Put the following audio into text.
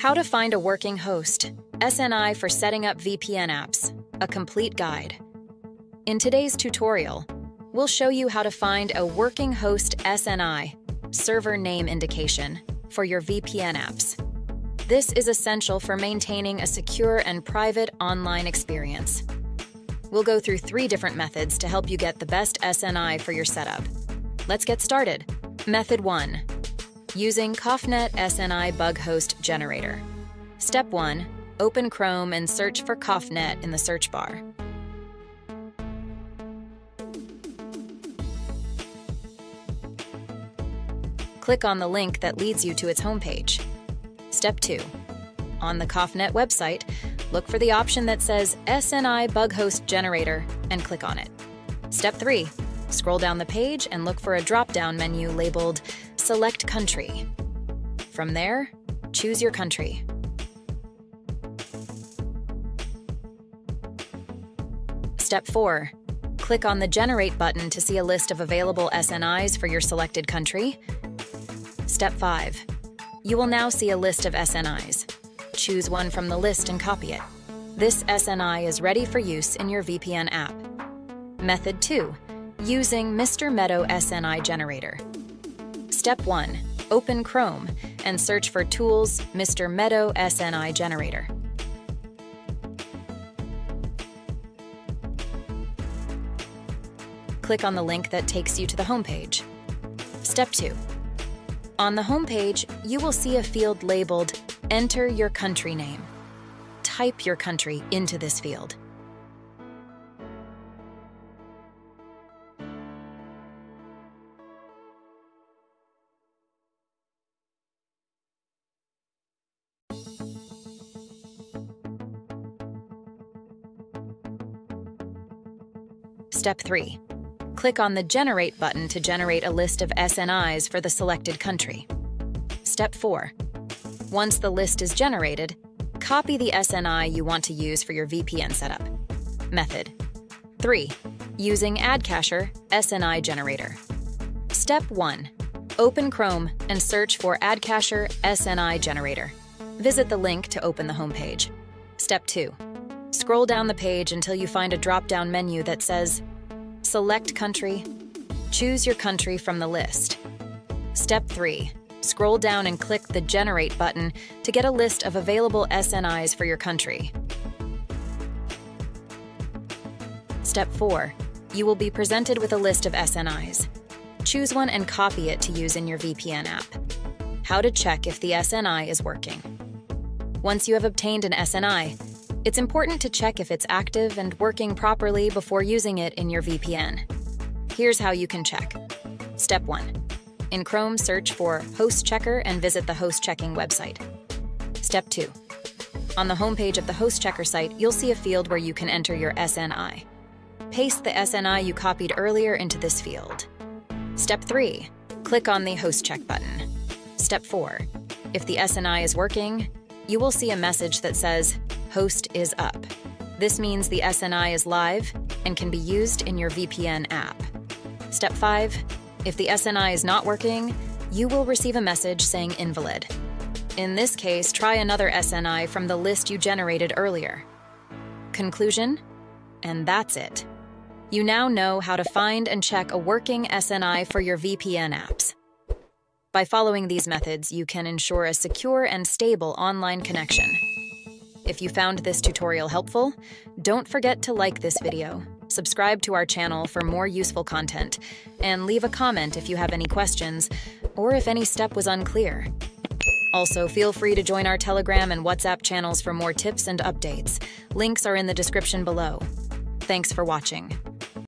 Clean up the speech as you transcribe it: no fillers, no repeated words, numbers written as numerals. How to find a working host, SNI for setting up VPN apps, a complete guide. In today's tutorial, we'll show you how to find a working host SNI, server name indication, for your VPN apps. This is essential for maintaining a secure and private online experience. We'll go through 3 different methods to help you get the best SNI for your setup. Let's get started. Method 1. Using Cofnet SNI Bug Host Generator. Step 1. Open Chrome and search for Cofnet in the search bar. Click on the link that leads you to its homepage. Step 2. On the Cofnet website, look for the option that says SNI Bug Host Generator and click on it. Step 3. Scroll down the page and look for a drop-down menu labeled Select Country. From there, choose your country. Step 4. Click on the Generate button to see a list of available SNIs for your selected country. Step 5. You will now see a list of SNIs. Choose one from the list and copy it. This SNI is ready for use in your VPN app. Method 2. Using Mr. Meadow SNI Generator. Step 1. Open Chrome and search for Tools Mr. Meadow SNI Generator. Click on the link that takes you to the homepage. Step 2. On the homepage, you will see a field labeled Enter Your Country Name. Type your country into this field. Step 3. Click on the Generate button to generate a list of SNIs for the selected country. Step 4. Once the list is generated, copy the SNI you want to use for your VPN setup. Method 3. Using Adcacher SNI Generator. Step 1. Open Chrome and search for Adcacher SNI Generator. Visit the link to open the homepage. Step 2. Scroll down the page until you find a drop-down menu that says Select Country. Choose your country from the list. Step 3. Scroll down and click the Generate button to get a list of available SNIs for your country. Step 4. You will be presented with a list of SNIs. Choose one and copy it to use in your VPN app. How to check if the SNI is working. Once you have obtained an SNI, it's important to check if it's active and working properly before using it in your VPN. Here's how you can check. Step 1. In Chrome, search for Host Checker and visit the host checking website. Step 2. On the homepage of the Host Checker site, you'll see a field where you can enter your SNI. Paste the SNI you copied earlier into this field. Step 3. Click on the Host Check button. Step 4. If the SNI is working, you will see a message that says, Host is up. This means the SNI is live and can be used in your VPN app. Step 5. If the SNI is not working, you will receive a message saying invalid. In this case, try another SNI from the list you generated earlier. Conclusion? And that's it. You now know how to find and check a working SNI for your VPN apps. By following these methods, you can ensure a secure and stable online connection. If you found this tutorial helpful, don't forget to like this video, subscribe to our channel for more useful content, and leave a comment if you have any questions or if any step was unclear. Also, feel free to join our Telegram and WhatsApp channels for more tips and updates. Links are in the description below. Thanks for watching.